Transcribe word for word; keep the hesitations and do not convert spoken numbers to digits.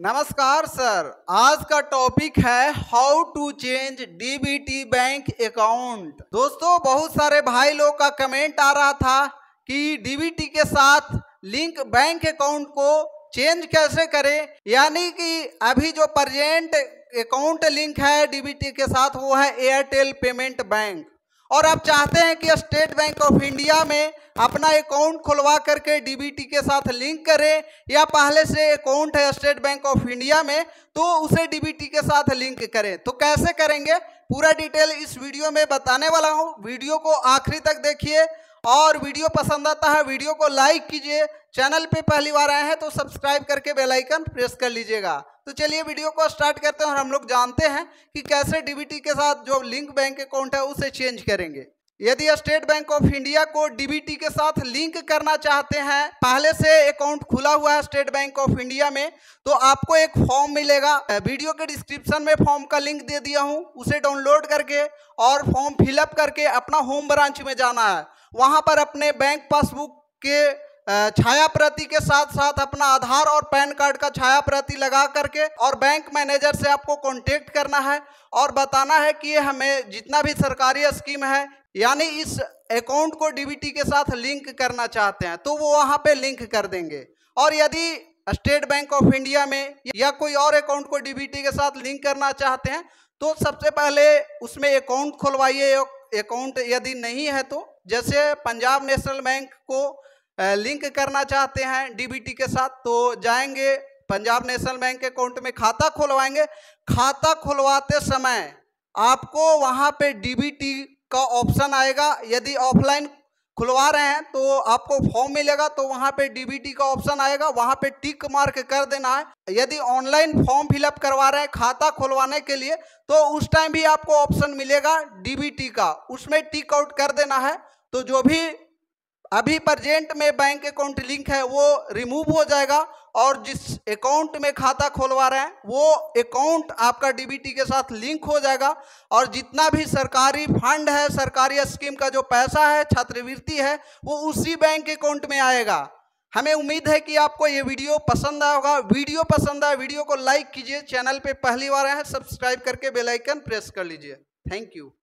नमस्कार सर, आज का टॉपिक है how to change DBT bank account. दोस्तों, बहुत सारे भाई लोग का कमेंट आ रहा था कि डीबीटी के साथ लिंक बैंक अकाउंट को चेंज कैसे करें, यानी कि अभी जो प्रेजेंट अकाउंट लिंक है डीबीटी के साथ वो है एयरटेल पेमेंट बैंक, और आप चाहते हैं कि स्टेट बैंक ऑफ इंडिया में अपना अकाउंट खुलवा करके डीबीटी के साथ लिंक करें, या पहले से अकाउंट है स्टेट बैंक ऑफ इंडिया में तो उसे डीबीटी के साथ लिंक करें, तो कैसे करेंगे पूरा डिटेल इस वीडियो में बताने वाला हूं। वीडियो को आखिरी तक देखिए, और वीडियो पसंद आता है वीडियो को लाइक कीजिए, चैनल पे पहली बार आए हैं तो सब्सक्राइब करके बेल आइकन प्रेस कर लीजिएगा। तो चलिए वीडियो को स्टार्ट करते हैं और हम लोग जानते हैं कि कैसे डीबीटी के साथ जो लिंक बैंक अकाउंट है उसे चेंज करेंगे। यदि स्टेट बैंक ऑफ इंडिया को डीबीटी के साथ लिंक करना चाहते हैं, पहले से अकाउंट खुला हुआ है स्टेट बैंक ऑफ इंडिया में, तो आपको एक फॉर्म मिलेगा। वीडियो के डिस्क्रिप्शन में फॉर्म का लिंक दे दिया हूं, उसे डाउनलोड करके और फॉर्म फिलअप करके अपना होम ब्रांच में जाना है। वहां पर अपने बैंक पासबुक के छाया प्रति के साथ साथ अपना आधार और पैन कार्ड का छाया प्रति लगा करके और बैंक मैनेजर से आपको कॉन्टेक्ट करना है और बताना है कि हमें जितना भी सरकारी स्कीम है, यानी इस अकाउंट को डीबीटी के साथ लिंक करना चाहते हैं, तो वो वहाँ पे लिंक कर देंगे। और यदि स्टेट बैंक ऑफ इंडिया में या कोई और अकाउंट को डीबीटी के साथ लिंक करना चाहते हैं, तो सबसे पहले उसमें अकाउंट खुलवाइए। अकाउंट यदि नहीं है तो जैसे पंजाब नेशनल बैंक को लिंक करना चाहते हैं डीबीटी के साथ, तो जाएंगे पंजाब नेशनल बैंक अकाउंट में, खाता खुलवाएंगे। खाता खुलवाते समय आपको वहाँ पे डीबीटी का ऑप्शन आएगा। यदि ऑफलाइन खुलवा रहे हैं तो आपको फॉर्म मिलेगा, तो वहाँ पे डीबीटी का ऑप्शन आएगा, वहाँ पे टिक मार्क कर देना है। यदि ऑनलाइन फॉर्म फिलअप करवा रहे हैं खाता खुलवाने के लिए, तो उस टाइम भी आपको ऑप्शन मिलेगा डीबीटी का, उसमें टिक आउट कर देना है। तो जो भी अभी प्रेजेंट में बैंक अकाउंट लिंक है वो रिमूव हो जाएगा, और जिस अकाउंट में खाता खोलवा रहे हैं वो अकाउंट आपका डीबीटी के साथ लिंक हो जाएगा। और जितना भी सरकारी फंड है, सरकारी स्कीम का जो पैसा है, छात्रवृत्ति है, वो उसी बैंक अकाउंट में आएगा। हमें उम्मीद है कि आपको ये वीडियो पसंद आया होगा। वीडियो पसंद आया वीडियो को लाइक कीजिए, चैनल पर पहली बार आए हैं सब्सक्राइब करके बेल आइकन प्रेस कर लीजिए। Thank you.